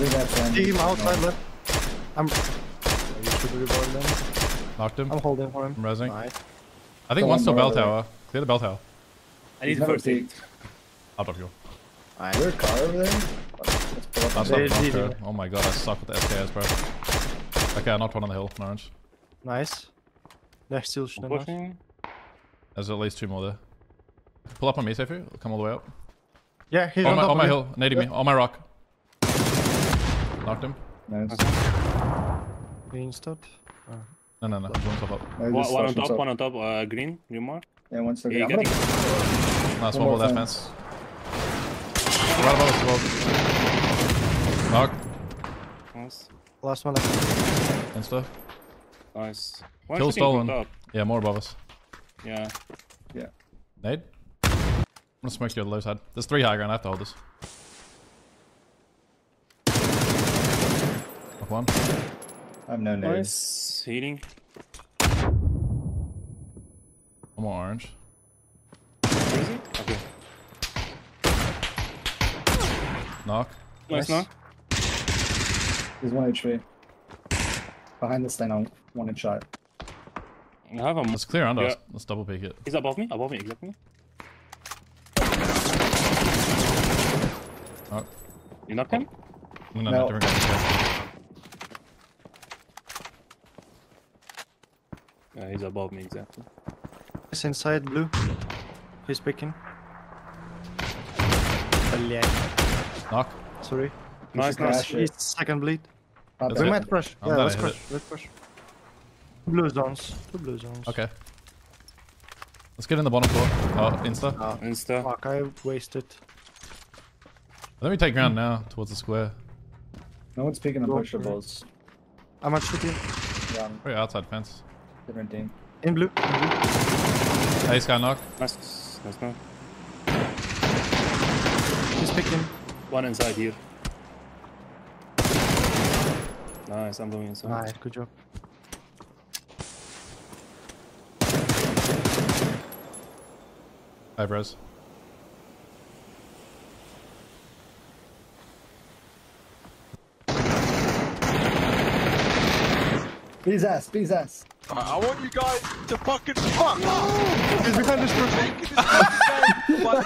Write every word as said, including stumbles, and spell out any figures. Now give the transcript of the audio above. leave that plan. Team outside left. I'm... You should revive them. Knocked him. I'm holding for him. I'm resing. Nice. I think one's still bell tower. Clear the bell tower. I need first aid. I'll drop you. Alright. Is there a car over there? That's not good. Oh my god, I suck with the F K S, bro. Okay, I knocked one on the hill. Orange. Nice. They're still pushing. There's at least two more there. Pull up on me, Sefu. Come all the way up. Yeah, he's on, on my, top on my hill. Nading yeah. me. On my rock. Knocked him. Nice. Green stop. Oh. No, no, no. One top up. One, one on top, one on top. Uh, green, new mark. Yeah, one still. Yeah, getting... Nice, one, one more left fence. Right above us, above. Knock. Nice. Last one left. Insta. Nice. Why kill stolen. Yeah, more above us. Yeah. Yeah. Nade? I'm gonna smoke you on the low side. There's three high ground, I have to hold this. Knock one. I have no nade. Nice. Heating. One more orange. Where is he? Okay. Knock. Nice, nice knock. There's one H P. Behind this thing, I'm one in shot. I have him. Let's clear under yeah. us. Let's double peek it. He's above me, above me, exactly. Oh. You knocked him? No, no, no. Different guy. Yeah, he's above me, exactly. He's inside blue. He's picking. Knock. Sorry. Nice, nice. He's second bleed. That's we might crush. I'm yeah, let's crush. Let's crush. Blue zones. Two blue zones. Okay. Let's get in the bottom floor. Oh, insta. Oh, insta. Fuck, I wasted. Let me take ground now towards the square. No one's picking the pressure balls. I'm at shooting. Yeah. Very outside fence. Different team. In blue. Hey, this guy knocked. Nice. Nice knock. Just picked him. One inside here. Nice, I'm going inside. Nice, good job. Hi, bros. Bees ass, bees ass. Uh, I want you guys to fucking fuck! No! He's behind this room.